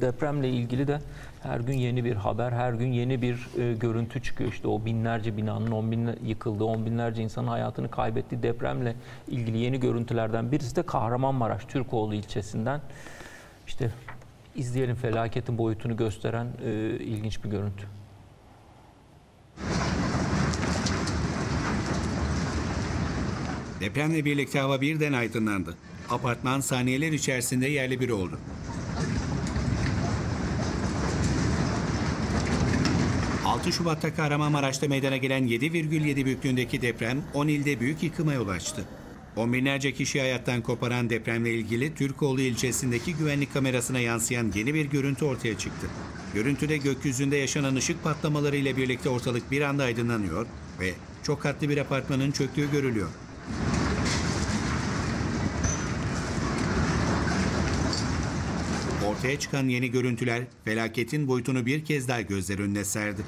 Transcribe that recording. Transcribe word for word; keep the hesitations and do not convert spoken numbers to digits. depremle ilgili de her gün yeni bir haber, her gün yeni bir e, görüntü çıkıyor. İşte o binlerce binanın on bin yıkıldığı, on binlerce insanın hayatını kaybettiği depremle ilgili yeni görüntülerden birisi de Kahramanmaraş, Türkoğlu ilçesinden. İşte izleyelim, felaketin boyutunu gösteren e, ilginç bir görüntü. Depremle birlikte hava birden aydınlandı. Apartman saniyeler içerisinde yerle bir oldu. altı Şubat'ta Kahramanmaraş'ta meydana gelen yedi virgül yedi büyüklüğündeki deprem on ilde büyük yıkıma yol açtı. On binlerce kişi hayattan koparan depremle ilgili Türkoğlu ilçesindeki güvenlik kamerasına yansıyan yeni bir görüntü ortaya çıktı. Görüntüde gökyüzünde yaşanan ışık patlamaları ile birlikte ortalık bir anda aydınlanıyor ve çok katlı bir apartmanın çöktüğü görülüyor. Ortaya çıkan yeni görüntüler felaketin boyutunu bir kez daha gözler önüne serdi.